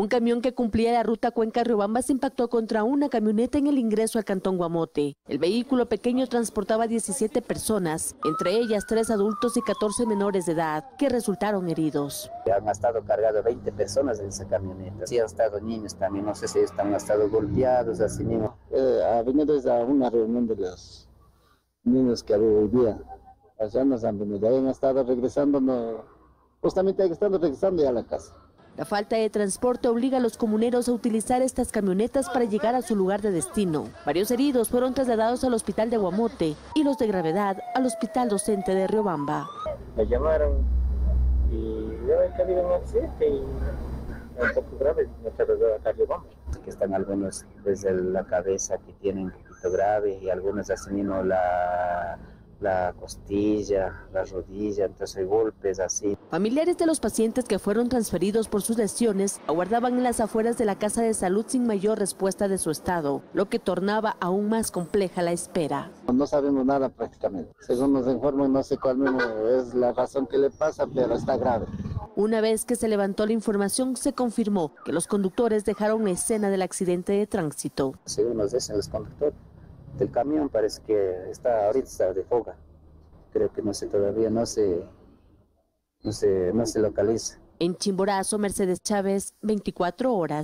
Un camión que cumplía la ruta Cuenca-Riobamba se impactó contra una camioneta en el ingreso al cantón Guamote. El vehículo pequeño transportaba 17 personas, entre ellas 3 adultos y 14 menores de edad, que resultaron heridos. Han estado cargados 20 personas en esa camioneta. Sí han estado niños también, no sé si están estado golpeados, así mismo. Ha venido a una reunión de los niños que había hoy día. Allá nos han venido, han estado regresando, justamente han estado regresando ya a la casa. La falta de transporte obliga a los comuneros a utilizar estas camionetas para llegar a su lugar de destino. Varios heridos fueron trasladados al hospital de Guamote y los de gravedad al Hospital Docente de Riobamba. Me llamaron y yo he caído en un accidente y un poco grave, me trasladó acá a Riobamba. Que están algunos desde la cabeza que tienen un poquito grave y algunos así mismo la costilla, la rodilla, entonces golpes así. Familiares de los pacientes que fueron transferidos por sus lesiones aguardaban en las afueras de la casa de salud sin mayor respuesta de su estado, lo que tornaba aún más compleja la espera. No sabemos nada prácticamente. Según nos informan, no sé cuál mismo es la razón que le pasa, pero está grave. Una vez que se levantó la información, se confirmó que los conductores dejaron la escena del accidente de tránsito. Según nos dicen los conductores, el camión parece que ahorita está de fuga. Creo que todavía no se localiza. En Chimborazo, Mercedes Chávez, 24 horas.